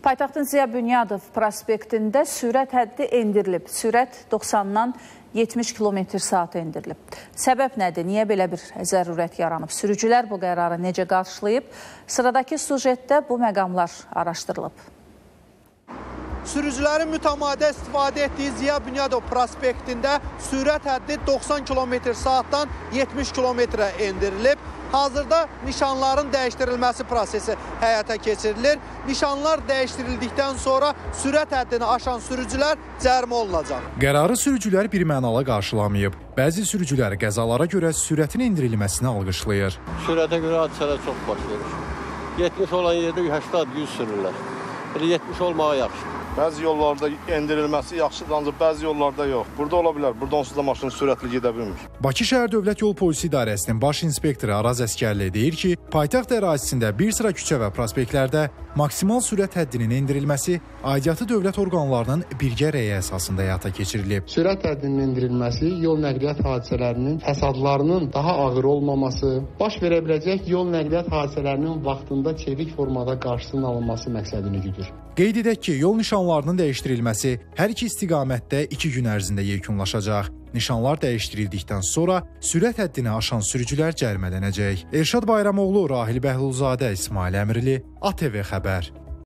Paytaxtın Ziya Bünyadov prospektində sürət həddi endirilib. Sürət 90-dan 70 km/saat endirilib. Səbəb nədir? Niyə belə bir zərurət yaranıb? Sürücülər bu qərarı necə qarşılayıb? Sıradakı sujetdə bu məqamlar araşdırılıb. Sürücülərin mütəmadə istifadə etdiyi Ziya Bünyadov prospektində sürət həddi 90 km/saatdan 70 km-ə endirilib. Hazırda nişanların dəyişdirilməsi prosesi həyata keçirilir. Nişanlar dəyişdirildikdən sonra sürət həddini aşan sürücülər cərimə olunacaq. Qərarı sürücülər bir mənala qarşılamayıb. Bəzi sürücülər qəzalara görə sürətin endirilməsini alqışlayır. Sürətə görə hadisələr çox baş verir. 70 olan yerdə 80-100 sürürlər. 70 olmağa yaxşıdır. Bəzi yollarda endirilməsi yaxşıdır, ancaq bəzi yollarda yox. Burada ola bilər, burada onsuz da maşın sürətli gedə bilmir. Bakı Şəhər Dövlət Yol Polisi İdarəsinin baş inspektoru Araz Əskərliyev deyir ki, paytaxt ərazisində bir sıra küçə və prospektlərdə maksimal sürət həddinin endirilməsi aidiyyatı dövlət orqanlarının birgə rəyi əsasında həyata keçirilib. Sürət həddinin endirilməsi yol nəqliyyat hadisələrinin fəsadlarının daha ağır olmaması, baş verə biləcək yol nəqliyyat hadisələrinin vaxtında çevik formada qarşısının alınması məqsədini güdür. Qeyd edək ki, yol nişanlarının dəyişdirilməsi hər iki istiqamətdə 2 gün ərzində yekunlaşacaq. Nişanlar dəyişdirildikdən sonra sürət həddini aşan sürücülər cərimələnəcək. Ərşad Bayramoğlu, Rahil Bəhlulzadə, İsmail Əmirli, ATV Xəbər.